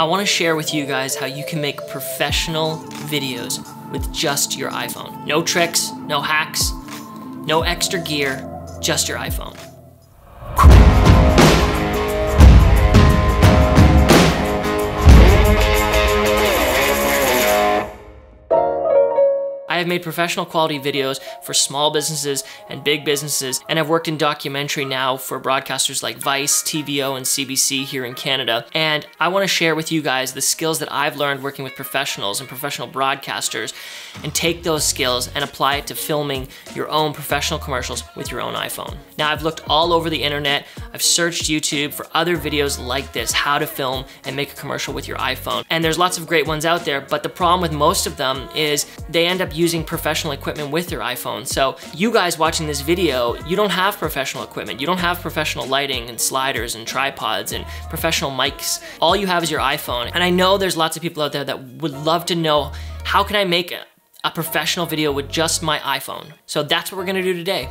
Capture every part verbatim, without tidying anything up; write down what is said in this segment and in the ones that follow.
I want to share with you guys how you can make professional videos with just your iPhone. No tricks, no hacks, no extra gear, just your iPhone. I have made professional quality videos for small businesses and big businesses, and I've worked in documentary now for broadcasters like Vice, T V O, and C B C here in Canada. And I want to share with you guys the skills that I've learned working with professionals and professional broadcasters, and take those skills and apply it to filming your own professional commercials with your own iPhone. Now, I've looked all over the internet. I've searched YouTube for other videos like this, how to film and make a commercial with your iPhone. And there's lots of great ones out there, but the problem with most of them is they end up using professional equipment with your iPhone. So you guys watching this video, you don't have professional equipment. You don't have professional lighting and sliders and tripods and professional mics. All you have is your iPhone. And I know there's lots of people out there that would love to know, how can I make a, a professional video with just my iPhone? So that's what we're gonna do today.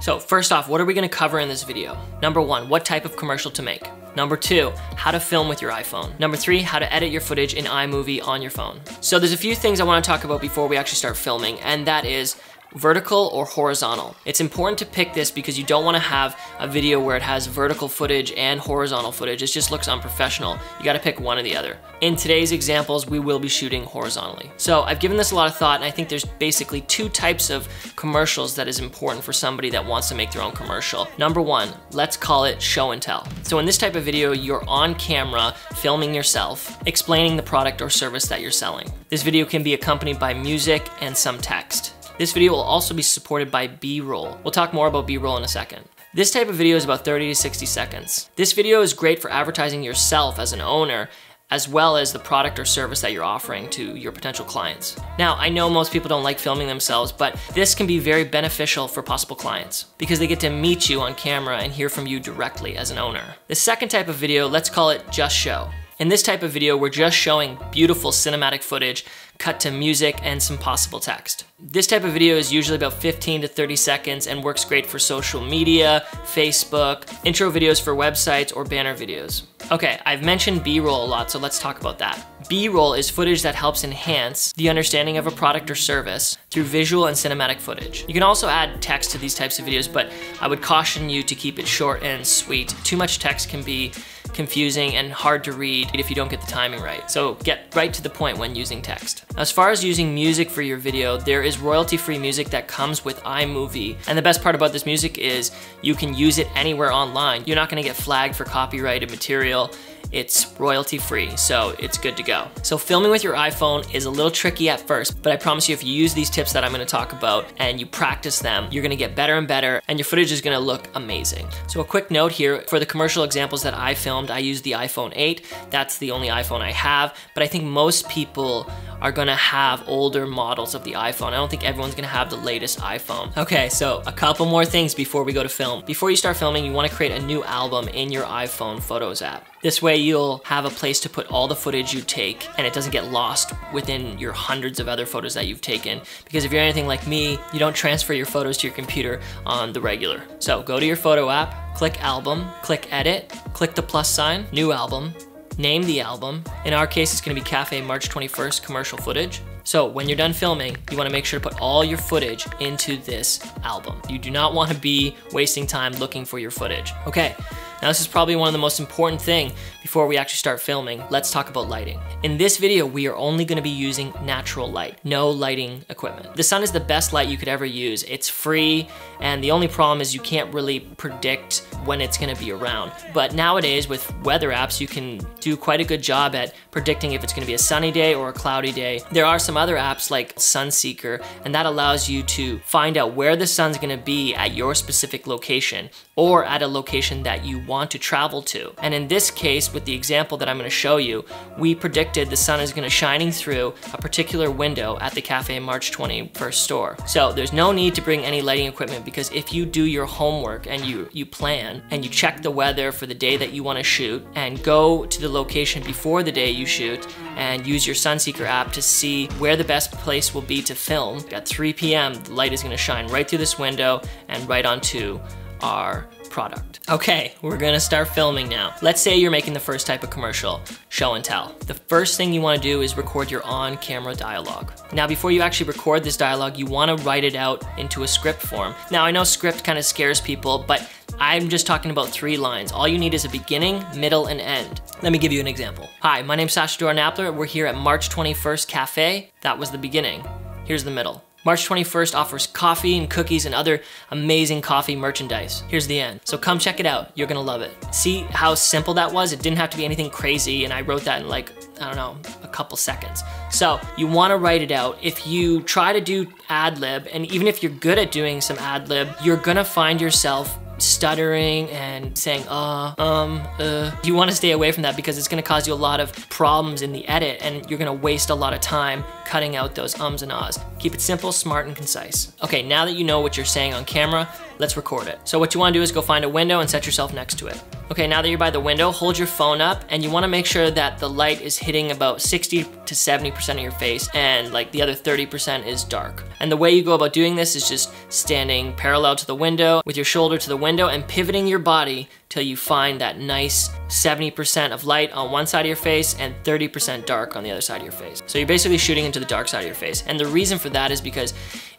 So first off, what are we gonna cover in this video? Number one, what type of commercial to make? Number two, how to film with your iPhone. Number three, how to edit your footage in iMovie on your phone. So there's a few things I wanna talk about before we actually start filming, and that is vertical or horizontal. It's important to pick this because you don't wanna have a video where it has vertical footage and horizontal footage. It just looks unprofessional. You gotta pick one or the other. In today's examples, we will be shooting horizontally. So I've given this a lot of thought, and I think there's basically two types of commercials that is important for somebody that wants to make their own commercial. Number one, let's call it show and tell. So in this type of video, you're on camera filming yourself, explaining the product or service that you're selling. This video can be accompanied by music and some text. This video will also be supported by B-roll. We'll talk more about B-roll in a second. This type of video is about thirty to sixty seconds. This video is great for advertising yourself as an owner, as well as the product or service that you're offering to your potential clients. Now, I know most people don't like filming themselves, but this can be very beneficial for possible clients because they get to meet you on camera and hear from you directly as an owner. The second type of video, let's call it just show. In this type of video, we're just showing beautiful cinematic footage cut to music and some possible text. This type of video is usually about fifteen to thirty seconds and works great for social media, Facebook, intro videos for websites, or banner videos. Okay, I've mentioned B-roll a lot, so let's talk about that. B-roll is footage that helps enhance the understanding of a product or service through visual and cinematic footage. You can also add text to these types of videos, but I would caution you to keep it short and sweet. Too much text can be confusing and hard to read if you don't get the timing right. So get right to the point when using text. As far as using music for your video, there is royalty-free music that comes with iMovie. And the best part about this music is you can use it anywhere online. You're not gonna get flagged for copyrighted material. It's royalty-free, so it's good to go. So filming with your iPhone is a little tricky at first, but I promise you, if you use these tips that I'm gonna talk about and you practice them, you're gonna get better and better, and your footage is gonna look amazing. So a quick note here, for the commercial examples that I filmed, I used the iPhone eight. That's the only iPhone I have, but I think most people are gonna have older models of the iPhone. I don't think everyone's gonna have the latest iPhone. Okay, so a couple more things before we go to film. Before you start filming, you wanna create a new album in your iPhone Photos app. This way you'll have a place to put all the footage you take, and it doesn't get lost within your hundreds of other photos that you've taken. Because if you're anything like me, you don't transfer your photos to your computer on the regular. So go to your photo app, click album, click edit, click the plus sign, new album, name the album. In our case, it's gonna be Café March twenty-first commercial footage. So when you're done filming, you wanna make sure to put all your footage into this album. You do not wanna be wasting time looking for your footage. Okay, now this is probably one of the most important thing before we actually start filming. Let's talk about lighting. In this video, we are only gonna be using natural light, no lighting equipment. The sun is the best light you could ever use. It's free, and the only problem is you can't really predict when it's gonna be around. But nowadays with weather apps, you can do quite a good job at predicting if it's gonna be a sunny day or a cloudy day. There are some other apps like Sun Seeker, and that allows you to find out where the sun's gonna be at your specific location, or at a location that you want to travel to. And in this case, with the example that I'm gonna show you, we predicted the sun is gonna shining through a particular window at the Café March twenty-first store. So there's no need to bring any lighting equipment, because if you do your homework and you, you plan and you check the weather for the day that you wanna shoot, and go to the location before the day you shoot, and use your Sun Seeker app to see where the best place will be to film. At three p m, the light is gonna shine right through this window and right onto our product. Okay, we're gonna start filming now. Let's say you're making the first type of commercial, show and tell. The first thing you wanna do is record your on-camera dialogue. Now, before you actually record this dialogue, you wanna write it out into a script form. Now, I know script kinda scares people, but I'm just talking about three lines. All you need is a beginning, middle, and end. Let me give you an example. Hi, my name's Sasha Dornappler. We're here at March twenty-first Cafe. That was the beginning. Here's the middle. March twenty-first offers coffee and cookies and other amazing coffee merchandise. Here's the end. So come check it out. You're gonna love it. See how simple that was? It didn't have to be anything crazy, and I wrote that in like, I don't know, a couple seconds. So you wanna write it out. If you try to do ad lib, and even if you're good at doing some ad lib, you're gonna find yourself stuttering and saying, uh, um, uh. You wanna stay away from that because it's gonna cause you a lot of problems in the edit, and you're gonna waste a lot of time cutting out those ums and ahs. Keep it simple, smart, and concise. Okay, now that you know what you're saying on camera, let's record it. So what you wanna do is go find a window and set yourself next to it. Okay, now that you're by the window, hold your phone up, and you wanna make sure that the light is hitting about sixty to seventy percent of your face, and like the other thirty percent is dark. And the way you go about doing this is just standing parallel to the window with your shoulder to the window and pivoting your body till you find that nice seventy percent of light on one side of your face and thirty percent dark on the other side of your face. So you're basically shooting into the dark side of your face. And the reason for that is because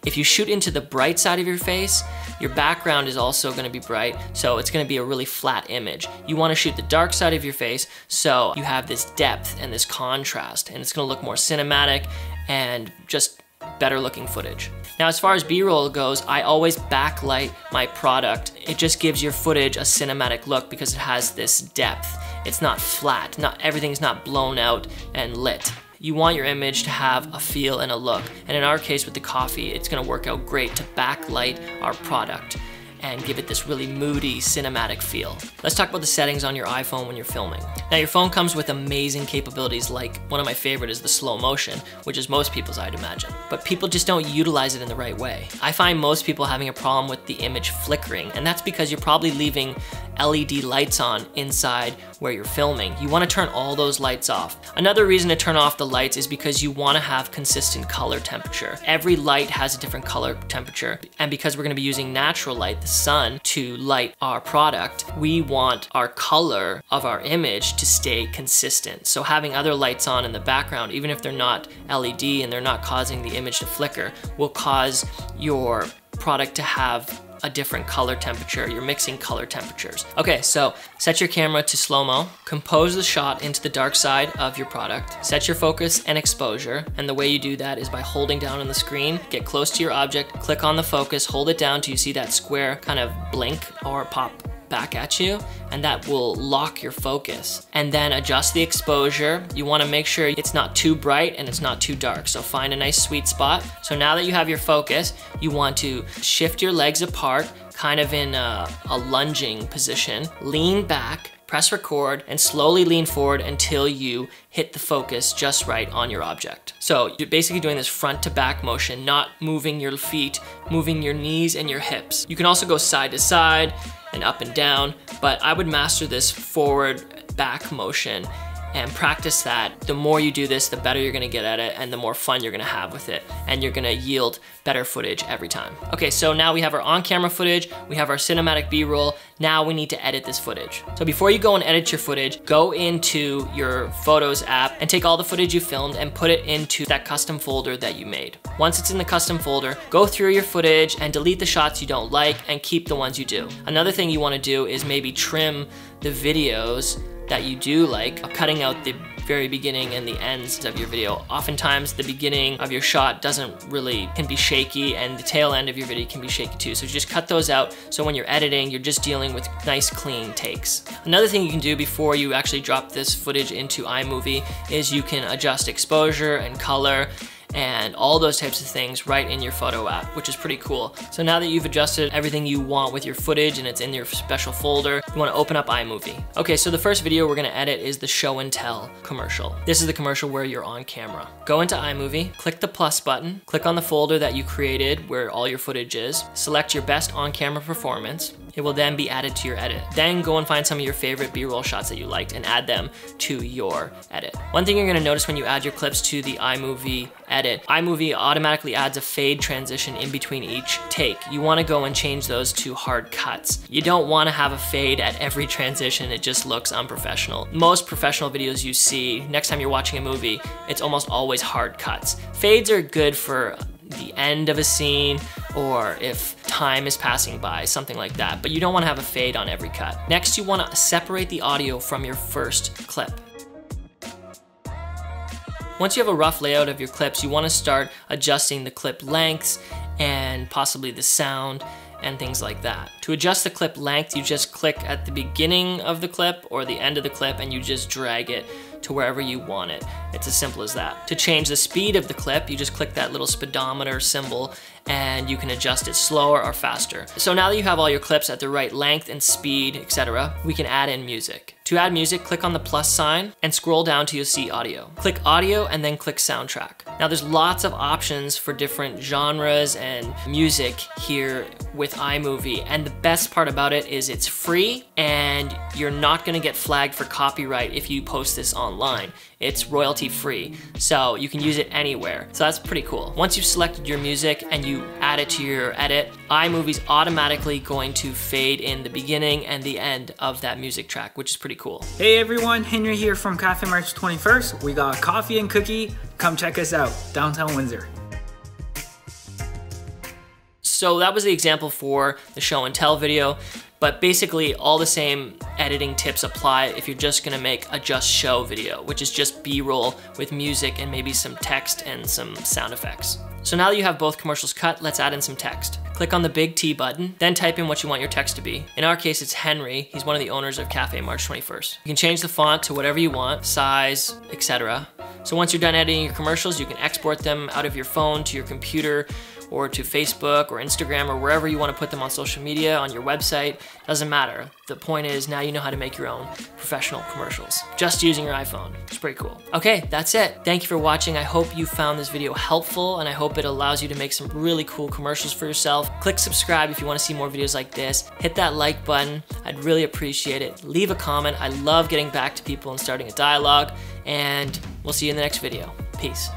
if you shoot into the bright side of your face, your background is also gonna be bright, so it's gonna be a really flat image. You wanna shoot the dark side of your face so you have this depth and this contrast, and it's gonna look more cinematic and just better looking footage. Now, as far as B-roll goes, I always backlight my product. It just gives your footage a cinematic look because it has this depth. It's not flat, not everything's not blown out and lit. You want your image to have a feel and a look. And in our case with the coffee, it's gonna work out great to backlight our product and give it this really moody, cinematic feel. Let's talk about the settings on your iPhone when you're filming. Now, your phone comes with amazing capabilities, like one of my favorite is the slow motion, which is most people's, I'd imagine. But people just don't utilize it in the right way. I find most people having a problem with the image flickering, and that's because you're probably leaving L E D lights on inside where you're filming. You wanna turn all those lights off. Another reason to turn off the lights is because you wanna have consistent color temperature. Every light has a different color temperature, and because we're gonna be using natural light, the sun, to light our product, we want our color of our image to stay consistent. So having other lights on in the background, even if they're not L E D and they're not causing the image to flicker, will cause your product to have a different color temperature. You're mixing color temperatures. Okay, so set your camera to slow-mo, compose the shot into the dark side of your product, set your focus and exposure, and the way you do that is by holding down on the screen, get close to your object, click on the focus, hold it down till you see that square kind of blink or pop back at you, and that will lock your focus. And then adjust the exposure. You wanna make sure it's not too bright and it's not too dark, so find a nice sweet spot. So now that you have your focus, you want to shift your legs apart, kind of in a, a lunging position, lean back, press record, and slowly lean forward until you hit the focus just right on your object. So you're basically doing this front to back motion, not moving your feet, moving your knees and your hips. You can also go side to side, and up and down, but I would master this forward back motion and practice that. The more you do this, the better you're gonna get at it and the more fun you're gonna have with it, and you're gonna yield better footage every time. Okay, so now we have our on-camera footage, we have our cinematic B-roll, now we need to edit this footage. So before you go and edit your footage, go into your Photos app and take all the footage you filmed and put it into that custom folder that you made. Once it's in the custom folder, go through your footage and delete the shots you don't like and keep the ones you do. Another thing you wanna do is maybe trim the videos that you do like, cutting out the very beginning and the ends of your video. Oftentimes the beginning of your shot doesn't really, can be shaky, and the tail end of your video can be shaky too. So just cut those out, so when you're editing, you're just dealing with nice clean takes. Another thing you can do before you actually drop this footage into iMovie is you can adjust exposure and color and all those types of things right in your photo app, which is pretty cool. So now that you've adjusted everything you want with your footage and it's in your special folder, you wanna open up iMovie. Okay, so the first video we're gonna edit is the show and tell commercial. This is the commercial where you're on camera. Go into iMovie, click the plus button, click on the folder that you created where all your footage is, select your best on-camera performance. It will then be added to your edit. Then go and find some of your favorite B-roll shots that you liked and add them to your edit. One thing you're gonna notice when you add your clips to the iMovie edit, iMovie automatically adds a fade transition in between each take. You wanna go and change those to hard cuts. You don't wanna have a fade at every transition, it just looks unprofessional. Most professional videos you see, next time you're watching a movie, it's almost always hard cuts. Fades are good for the end of a scene, or if time is passing by, something like that. But you don't wanna have a fade on every cut. Next, you wanna separate the audio from your first clip. Once you have a rough layout of your clips, you wanna start adjusting the clip lengths and possibly the sound and things like that. To adjust the clip length, you just click at the beginning of the clip or the end of the clip and you just drag it to wherever you want it. It's as simple as that. To change the speed of the clip, you just click that little speedometer symbol and you can adjust it slower or faster. So now that you have all your clips at the right length and speed, et cetera, we can add in music. To add music, click on the plus sign and scroll down till you see audio. Click audio and then click soundtrack. Now there's lots of options for different genres and music here with iMovie, and the best part about it is it's free and you're not gonna get flagged for copyright if you post this online. It's royalty free, so you can use it anywhere. So that's pretty cool. Once you've selected your music and you add it to your edit, iMovie's automatically going to fade in the beginning and the end of that music track, which is pretty cool. Hey everyone, Henry here from Café March twenty-first. We got coffee and cookie. Come check us out, downtown Windsor. So that was the example for the show and tell video. But basically all the same editing tips apply if you're just gonna make a just show video, which is just B-roll with music and maybe some text and some sound effects. So now that you have both commercials cut, let's add in some text. Click on the big T button, then type in what you want your text to be. In our case, it's Henry. He's one of the owners of Café March twenty-first. You can change the font to whatever you want, size, et cetera. So once you're done editing your commercials, you can export them out of your phone to your computer, or to Facebook or Instagram or wherever you want to put them on social media, on your website, doesn't matter. The point is now you know how to make your own professional commercials just using your iPhone. It's pretty cool. Okay, that's it. Thank you for watching. I hope you found this video helpful and I hope it allows you to make some really cool commercials for yourself. Click subscribe if you want to see more videos like this. Hit that like button. I'd really appreciate it. Leave a comment. I love getting back to people and starting a dialogue, and we'll see you in the next video. Peace.